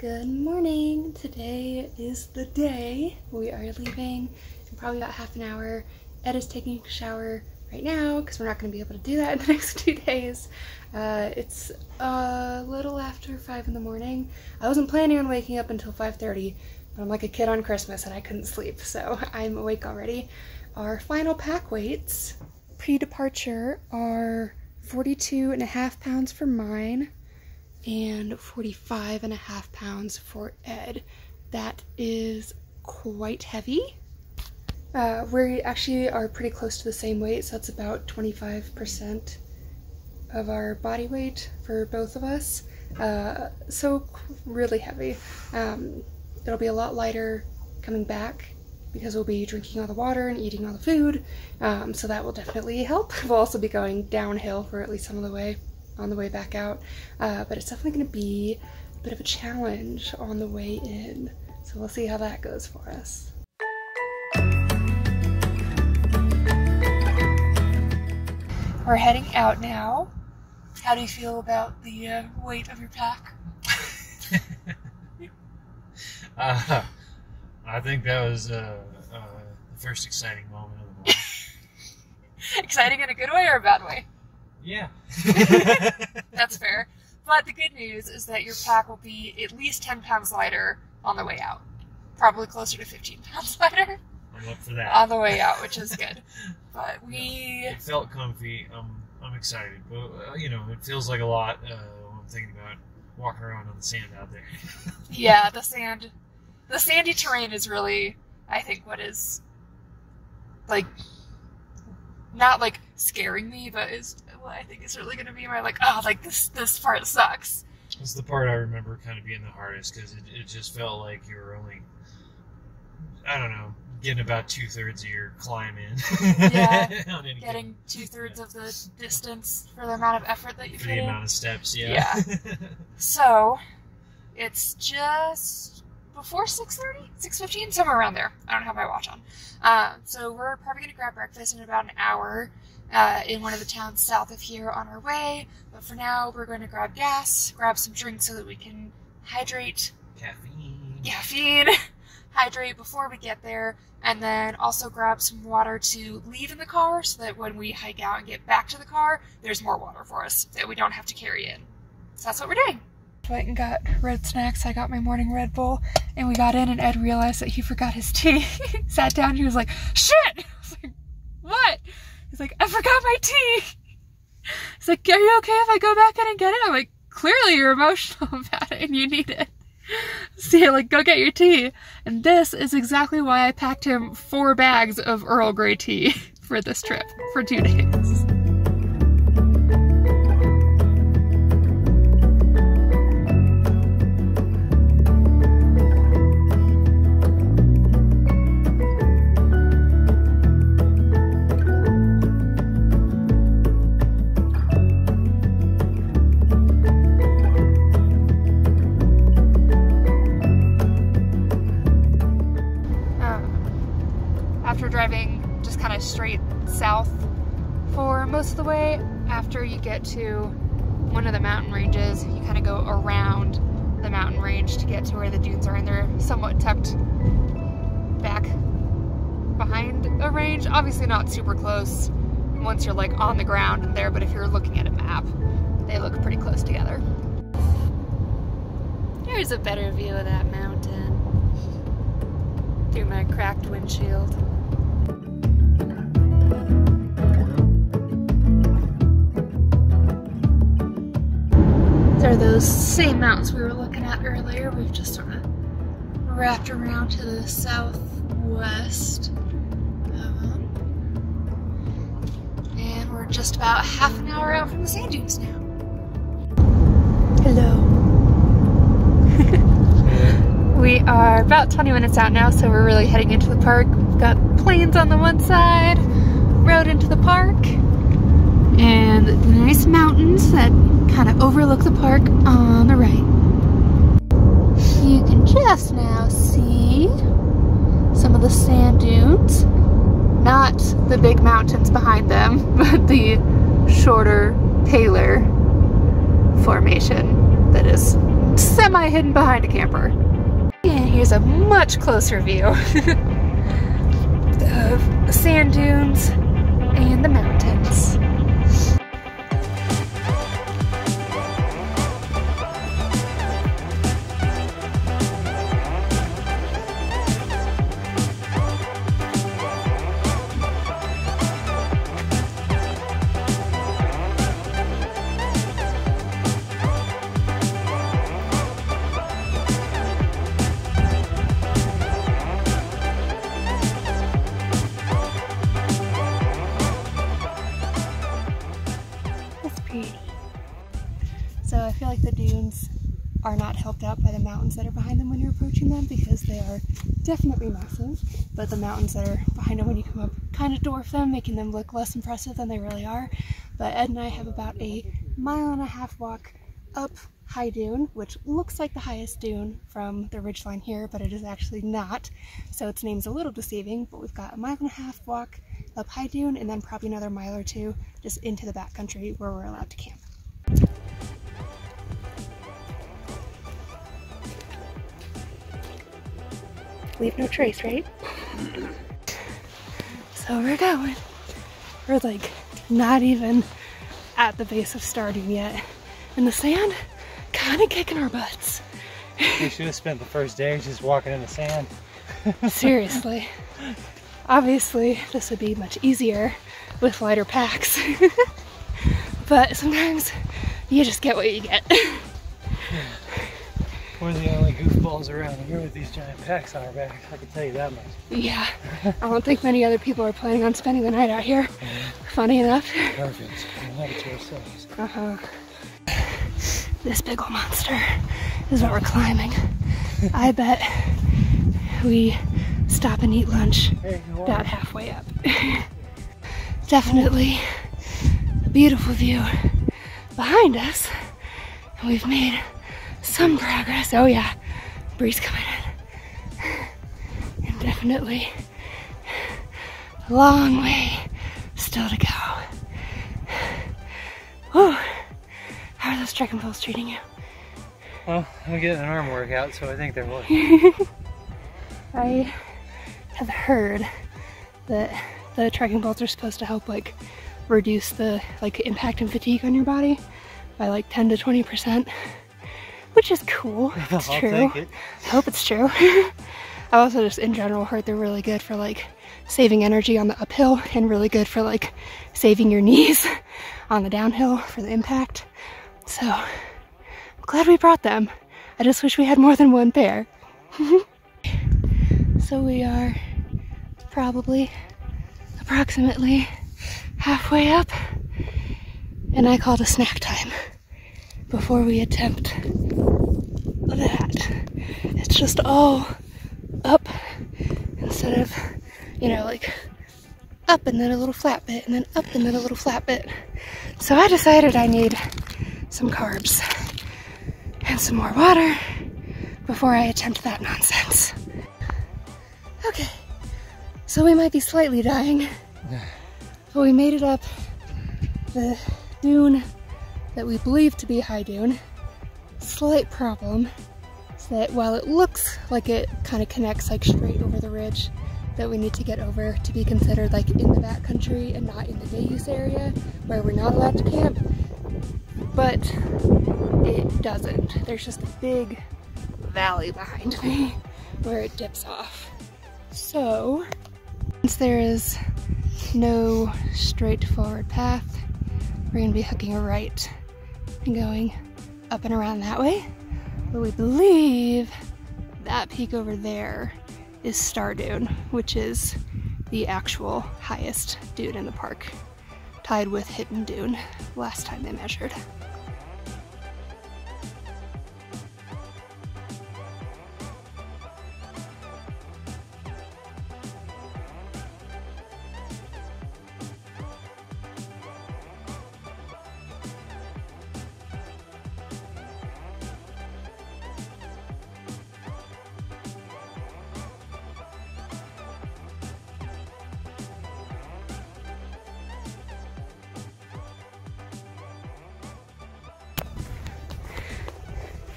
Good morning. Today is the day. We are leaving in probably about half an hour. Ed is taking a shower right now because we're not going to be able to do that in the next 2 days. It's a little after 5 in the morning. I wasn't planning on waking up until 5:30, but I'm like a kid on Christmas and I couldn't sleep, so I'm awake already. Our final pack weights pre-departure are 42.5 pounds for mine and 45.5 pounds for Ed. That is quite heavy. We actually are pretty close to the same weight, so that's about 25% of our body weight for both of us. So really heavy. It'll be a lot lighter coming back because we'll be drinking all the water and eating all the food, so that will definitely help. We'll also be going downhill for at least some of the way on the way back out, but it's definitely going to be a bit of a challenge on the way in, so we'll see how that goes for us. We're heading out now. How do you feel about the weight of your pack? I think that was the first exciting moment of the morning. Exciting in a good way or a bad way? Yeah. That's fair. But the good news is that your pack will be at least 10 pounds lighter on the way out. Probably closer to 15 pounds lighter. I'm up for that. On the way out, which is good. But we... It felt comfy. I'm excited. But, you know, it feels like a lot when I'm thinking about walking around on the sand out there. Yeah, the sand... The sandy terrain is really, I think, what is, like, not, like, scaring me, but is what I think is really going to be my, like, oh, like, this part sucks. That's the part I remember kind of being the hardest, because it just felt like you were only, I don't know, getting about 2/3 of your climb in. Yeah, getting 2/3 of the distance for the amount of effort that you put in. The amount of steps, yeah. Yeah. So, it's just... Before 6:30? 6:15? Somewhere around there. I don't have my watch on. So we're probably going to grab breakfast in about an hour in one of the towns south of here on our way. But for now, we're going to grab gas, grab some drinks so that we can hydrate. Caffeine. Hydrate before we get there. And then also grab some water to leave in the car so that when we hike out and get back to the car, there's more water for us that we don't have to carry in. So that's what we're doing. Went and got red snacks. I got my morning Red Bull and we got in, and Ed realized that he forgot his tea. Sat down and he was like, shit! I was like, what? He's like, I forgot my tea! He's like, are you okay if I go back in and get it? I'm like, clearly you're emotional about it and you need it. So you're like, go get your tea. And this is exactly why I packed him 4 bags of Earl Grey tea for this trip, for 2 days. Driving just kind of straight south for most of the way. After you get to one of the mountain ranges, you kind of go around the mountain range to get to where the dunes are, and they're somewhat tucked back behind a range. Obviously not super close once you're like on the ground and there, but if you're looking at a map, they look pretty close together. Here's a better view of that mountain through my cracked windshield. They're those same mountains we were looking at earlier. We've just sort of wrapped around to the southwest. And we're just about half an hour out from the sand dunes now. Hello. We are about 20 minutes out now, so we're really heading into the park. We've got plains on the one side, road into the park, and the nice mountains that kind of overlook the park on the right. You can just now see some of the sand dunes, not the big mountains behind them, but the shorter, paler formation that is semi-hidden behind a camper. And here's a much closer view of the sand dunes and the mountains. Are not helped out by the mountains that are behind them when you're approaching them, because they are definitely massive, but the mountains that are behind them when you come up kind of dwarf them, making them look less impressive than they really are. But Ed and I have about a 1.5 mile walk up High Dune, which looks like the highest dune from the ridgeline here, but it is actually not, so its name's a little deceiving. But we've got a 1.5 mile walk up High Dune, and then probably another 1 or 2 miles just into the backcountry where we're allowed to camp. Leave no trace, right? So we're going. We're like not even at the base of Star Dune yet, and the sand kind of kicking our butts. We should have spent the first day just walking in the sand. Seriously. Obviously, this would be much easier with lighter packs, but sometimes you just get what you get. We're the only goofballs around here with these giant packs on our back, I can tell you that much. Yeah, I don't think many other people are planning on spending the night out here. Funny enough. Perfect. Uh-huh. This big old monster is what we're climbing. I bet we stop and eat lunch about halfway up. Definitely a beautiful view behind us, and we've made some progress. Oh yeah, breeze coming in. And definitely a long way still to go. Whew. How are those trekking poles treating you? Well, I'm getting an arm workout, so I think they're working. I have heard that the trekking poles are supposed to help like reduce the impact and fatigue on your body by like 10 to 20%. Which is cool. It's true. I'll take it. I hope it's true. I also just in general heard they're really good for like saving energy on the uphill, and really good for like saving your knees on the downhill for the impact. So I'm glad we brought them. I just wish we had more than one pair. So we are probably approximately halfway up, and I called a snack time before we attempt that. It's just all up instead of, you know, like up and then a little flat bit and then up and then a little flat bit. So I decided I need some carbs and some more water before I attempt that nonsense. Okay, so we might be slightly dying, but we made it up the dune that we believe to be High Dune. Slight problem is that while it looks like it kind of connects like straight over the ridge that we need to get over to be considered like in the backcountry and not in the day use area where we're not allowed to camp, but it doesn't. There's just a big valley behind me where it dips off. So since there is no straightforward path, we're gonna be hooking a right and going up and around that way. But we believe that peak over there is Star Dune, which is the actual highest dune in the park, tied with Hidden Dune last time they measured.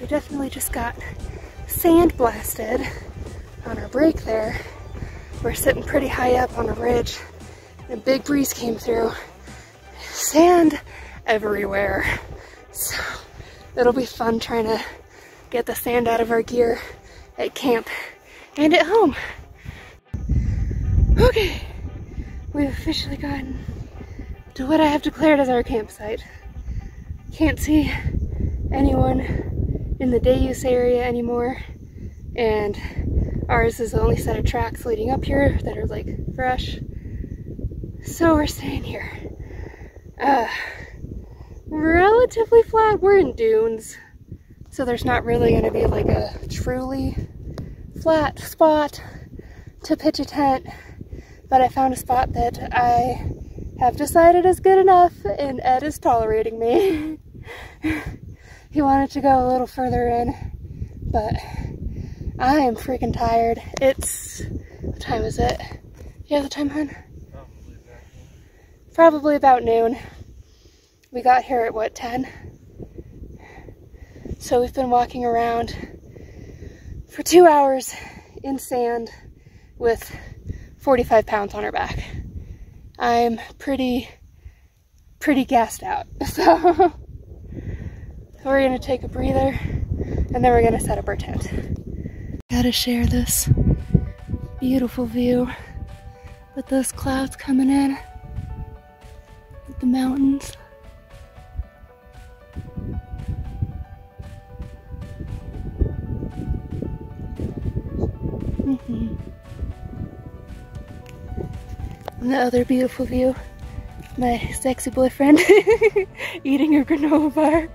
We definitely just got sand blasted on our break there. We're sitting pretty high up on a ridge, and a big breeze came through. Sand everywhere. So it'll be fun trying to get the sand out of our gear at camp and at home. Okay, we've officially gotten to what I have declared as our campsite. Can't see anyone in the day-use area anymore, and ours is the only set of tracks leading up here that are like fresh. So we're staying here. Relatively flat. We're in dunes, so there's not really going to be like a truly flat spot to pitch a tent, but I found a spot that I have decided is good enough, and Ed is tolerating me. He wanted to go a little further in, but I am freaking tired. It's, what time is it? Do you have the time, hon? Probably about noon. We got here at what, 10? So we've been walking around for 2 hours in sand with 45 pounds on our back. I'm pretty gassed out. So we're gonna take a breather, and then we're gonna set up our tent. Gotta share this beautiful view with those clouds coming in, with the mountains. And the other beautiful view, my sexy boyfriend eating a granola bar.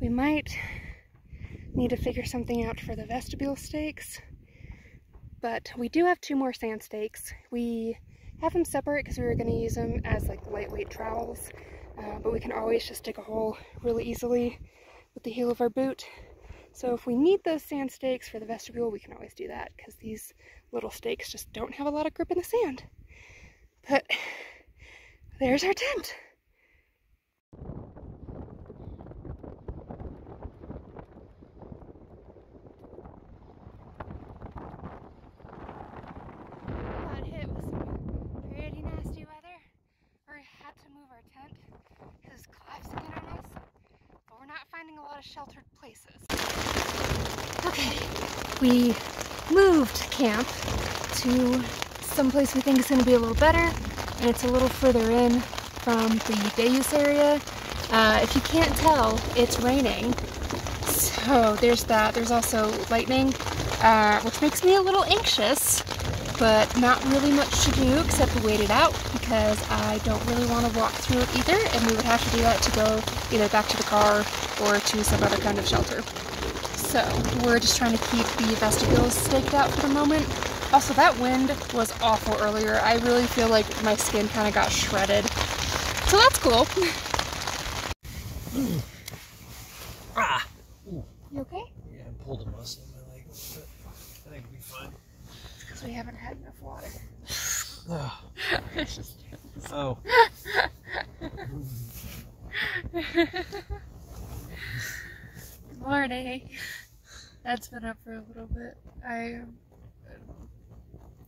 We might need to figure something out for the vestibule stakes, but we do have 2 more sand stakes. We have them separate because we were going to use them as like lightweight trowels, but we can always just dig a hole really easily with the heel of our boot. So if we need those sand stakes for the vestibule, we can always do that, because these little stakes just don't have a lot of grip in the sand. But there's our tent. sheltered places. Okay, we moved camp to someplace we think is going to be a little better, and it's a little further in from the day use area. If you can't tell, it's raining, so there's that. There's also lightning, which makes me a little anxious, but not really much to do except wait it out, because I don't really want to walk through it either, and we would have to do that to go either back to the car or to some other kind of shelter. So we're just trying to keep the vestibules staked out for the moment. Also, that wind was awful earlier. I really feel like my skin kind of got shredded, so that's cool. Ah. Ooh. You okay? Yeah, I pulled a muscle in my leg a little bit. I think we'll be fine. It's because we haven't had enough water. Oh. Oh. Good morning. That's been up for a little bit. I am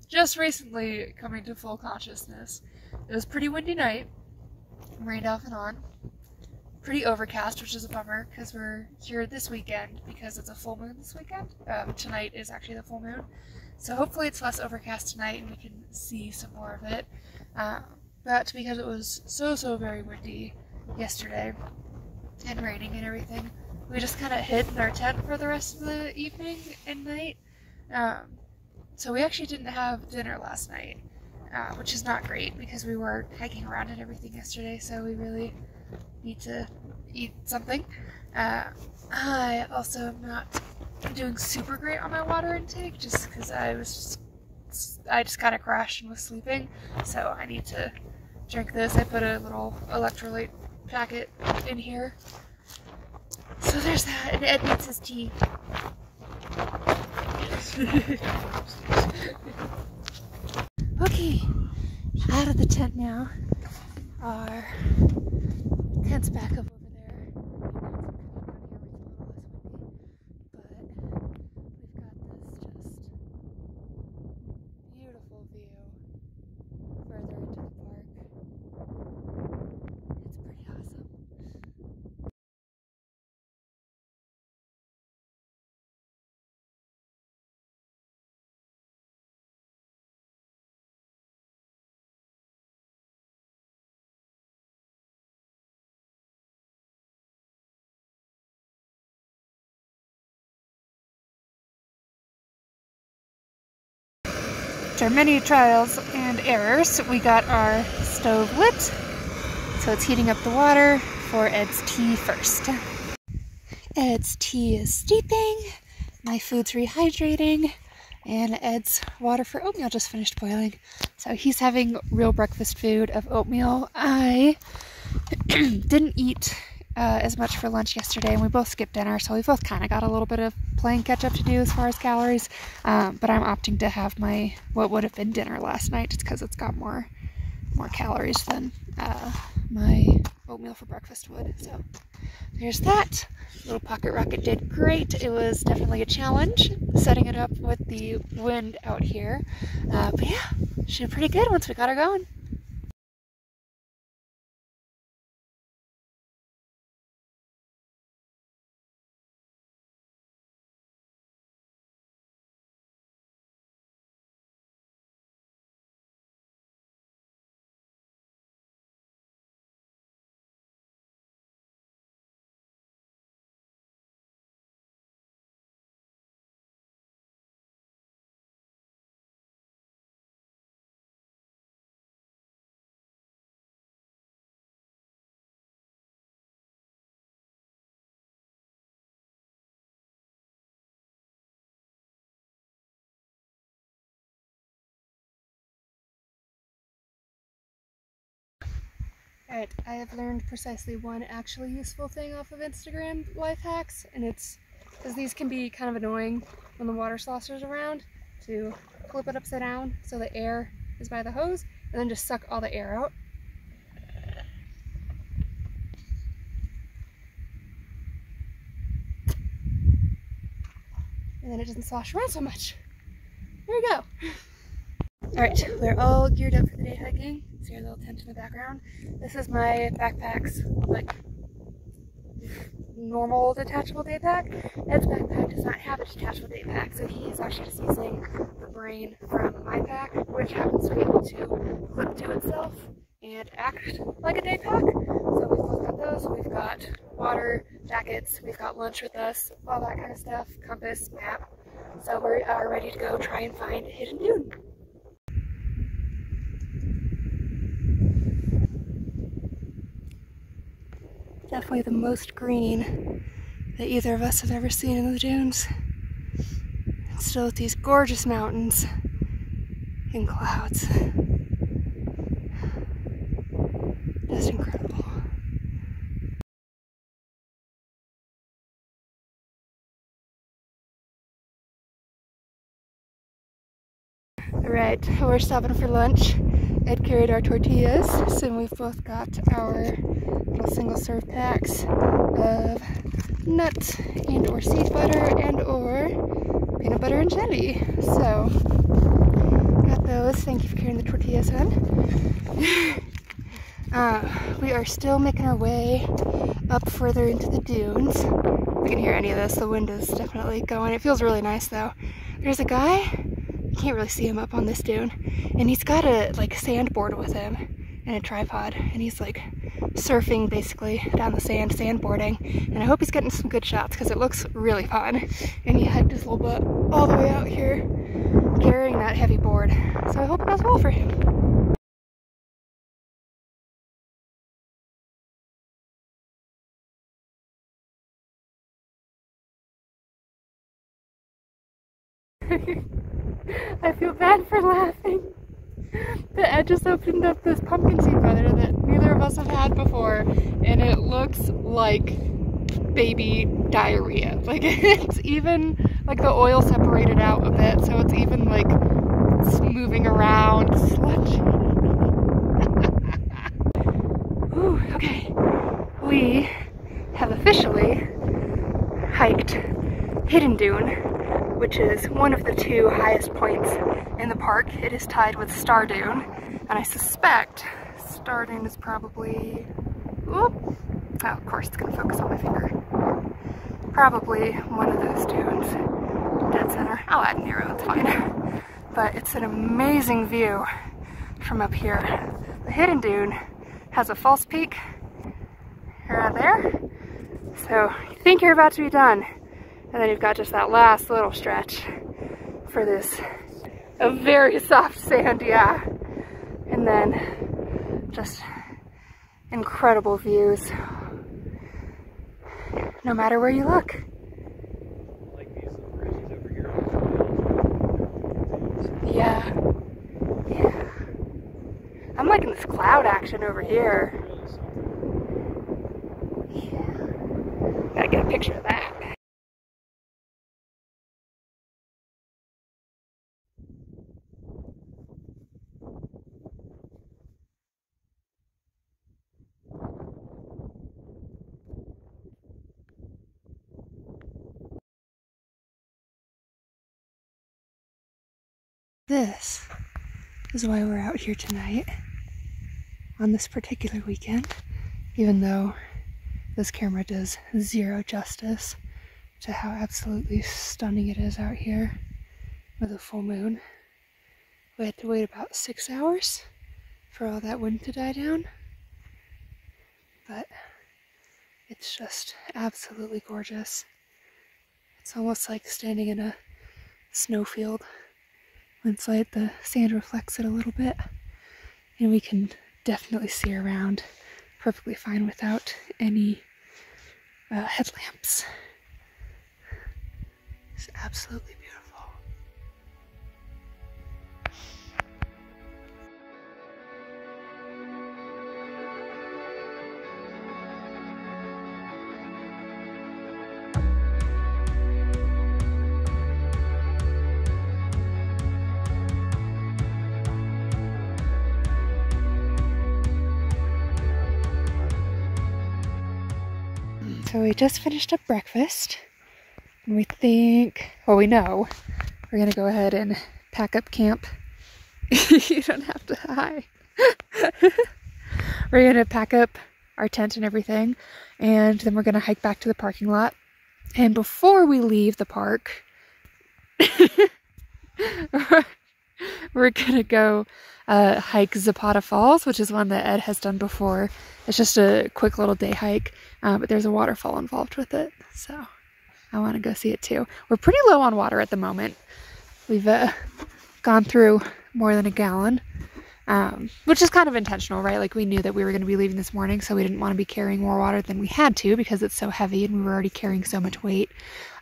just recently coming to full consciousness. It was a pretty windy night. Rained off and on. Pretty overcast, which is a bummer because we're here this weekend because it's a full moon this weekend. Tonight is actually the full moon, so hopefully it's less overcast tonight and we can see some more of it. But because it was so very windy yesterday and raining and everything, we just kind of hid in our tent for the rest of the evening and night. So we actually didn't have dinner last night, which is not great because we were hiking around and everything yesterday, so we really need to eat something. I also am not doing super great on my water intake just because I just kind of crashed and was sleeping, so I need to drink this. I put a little electrolyte packet in here, so there's that. And Ed needs his tea. Okay, out of the tent now. Our tent's back up over there. But we've got this just beautiful view further into the park. It's pretty awesome. After many trials and errors, we got our stove lit, so it's heating up the water for Ed's tea first. Ed's tea is steeping, my food's rehydrating, and Ed's water for oatmeal just finished boiling. So he's having real breakfast food of oatmeal. I didn't eat as much for lunch yesterday, and we both skipped dinner, so we both kind of got a little bit of playing catch up to do as far as calories, but I'm opting to have my what would have been dinner last night just because it's got more calories than my oatmeal for breakfast would. So there's that. Little pocket rocket did great. It was definitely a challenge setting it up with the wind out here, but yeah, she did pretty good once we got her going. Alright, I have learned precisely one actually useful thing off of Instagram life hacks, and it's because these can be kind of annoying when the water saucer's around, to flip it upside down so the air is by the hose and then just suck all the air out. And then it doesn't slosh around so much. There we go. Alright, we're all geared up for the day hiking. See your little tent in the background. This is my backpack's, like, normal detachable day pack. Ed's backpack does not have a detachable day pack, so he is actually just using the brain from my pack, which happens to be able to clip to itself and act like a day pack. So we've both got those. We've got water, jackets, we've got lunch with us, all that kind of stuff, compass, map. So we are ready to go try and find Hidden Dune. Definitely the most green that either of us have ever seen in the dunes. And still with these gorgeous mountains and clouds. Just incredible. Alright, we're stopping for lunch. Ed carried our tortillas, so we've both got our little single serve packs of nuts and or seed butter and or peanut butter and jelly. So, got those. Thank you for carrying the tortillas, hon. We are still making our way up further into the dunes. If you can hear any of this, the wind is definitely going. It feels really nice though. There's a guy, you can't really see him up on this dune, and he's got a like sandboard with him and a tripod, and he's like surfing basically down the sand, sandboarding, and I hope he's getting some good shots because it looks really fun. And he hiked his little butt all the way out here carrying that heavy board, so I hope it goes well for him. I feel bad for laughing. But Ed just opened up this pumpkin seed butter that neither of us have had before, and it looks like baby diarrhea. Like, it's even like the oil separated out a bit, so it's even like it's moving around. Sludgy. Ooh, okay. We have officially hiked Hidden Dune, which is one of the two highest points in the park. It is tied with Star Dune, and I suspect Star Dune is probably, oh, of course it's gonna focus on my finger, probably one of those dunes, dead center. I'll add an arrow, it's fine. But it's an amazing view from up here. The Hidden Dune has a false peak right there, so you think you're about to be done, and then you've got just that last little stretch for this, a very soft sand, yeah. And then just incredible views, no matter where you look. Like these little bridges over here on the Yeah. I'm liking this cloud action over here. Yeah. Gotta get a picture of that. This is why we're out here tonight on this particular weekend, even though this camera does zero justice to how absolutely stunning it is out here with a full moon. We had to wait about 6 hours for all that wind to die down, but it's just absolutely gorgeous. It's almost like standing in a snowfield. Inside, the sand reflects it a little bit, and we can definitely see around perfectly fine without any headlamps. It's absolutely beautiful. So we just finished up breakfast, and we think, well, we know we're gonna go ahead and pack up camp. You don't have to hide. We're gonna pack up our tent and everything, and then we're gonna hike back to the parking lot. And before we leave the park, we're gonna go hike Zapata Falls, which is one that Ed has done before. It's just a quick little day hike, but there's a waterfall involved with it, so I want to go see it too. We're pretty low on water at the moment. We've gone through more than a gallon, which is kind of intentional, right? Like, we knew that we were going to be leaving this morning, so we didn't want to be carrying more water than we had to because it's so heavy and we were already carrying so much weight.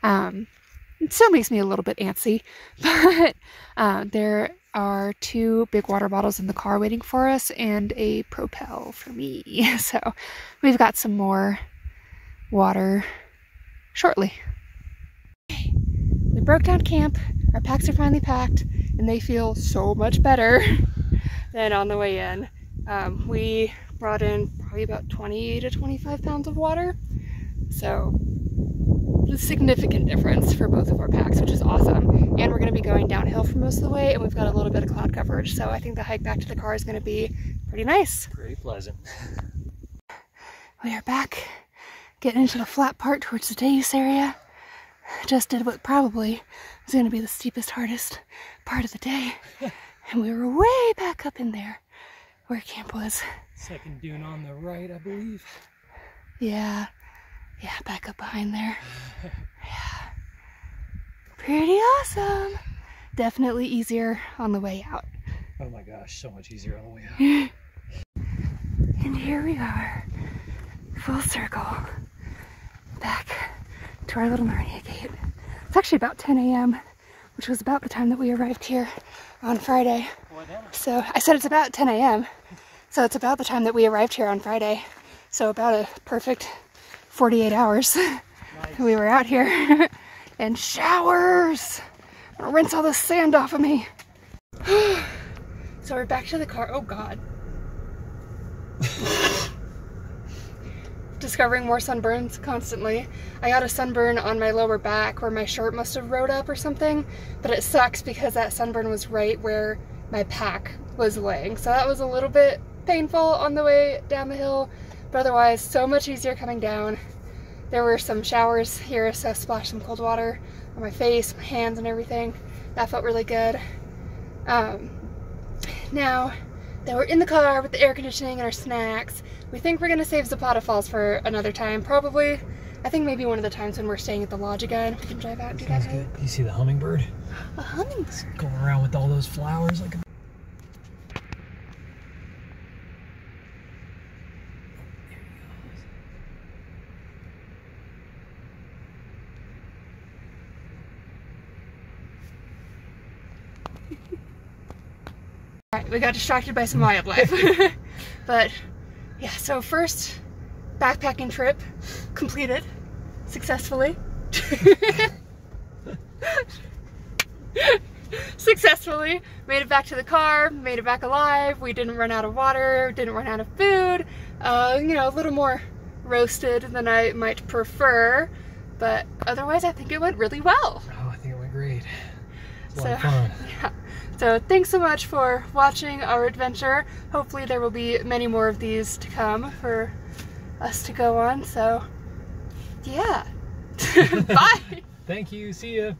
It still makes me a little bit antsy, but there are two big water bottles in the car waiting for us and a Propel for me. So we've got some more water shortly. Okay. We broke down camp. Our packs are finally packed and they feel so much better than on the way in. We brought in probably about 20 to 25 pounds of water. So a significant difference for both of our packs, which is awesome. And we're going to be going downhill for most of the way, and we've got a little bit of cloud coverage, so I think the hike back to the car is going to be pretty nice. Pretty pleasant. We are back, getting into the flat part towards the Deus area. Just did what probably was going to be the steepest, hardest part of the day, and we were way back up in there where camp was. Second dune on the right, I believe. Yeah. Yeah, back up behind there. Yeah. Pretty awesome. Definitely easier on the way out. Oh my gosh, so much easier on the way out. And here we are, full circle, back to our little Narnia gate. It's actually about 10 a.m., which was about the time that we arrived here on Friday. So I said it's about 10 a.m., so it's about the time that we arrived here on Friday. So about a perfect 48 hours. Nice. We were out here. And showers! I'm gonna rinse all this sand off of me. So we're back to the car. Oh god. Discovering more sunburns constantly. I got a sunburn on my lower back where my shirt must have rode up or something, but it sucks because that sunburn was right where my pack was laying. So that was a little bit painful on the way down the hill. But otherwise, so much easier coming down. There were some showers here, so I splashed some cold water on my face, my hands, and everything. That felt really good. Now that we're in the car with the air conditioning and our snacks, we think we're gonna save Zapata Falls for another time, probably. I think maybe one of the times when we're staying at the lodge again. We can drive out and do that. Sounds good. You see the hummingbird? A hummingbird? It's going around with all those flowers like a... Alright, we got distracted by some wildlife. But yeah, so first backpacking trip completed successfully. Successfully made it back to the car, made it back alive. We didn't run out of water, didn't run out of food. You know, a little more roasted than I might prefer, but otherwise I think it went really well. Oh, I think it went great. It was a lot of fun. Yeah. So thanks so much for watching our adventure. Hopefully there will be many more of these to come for us to go on. So yeah, bye. Thank you, see ya.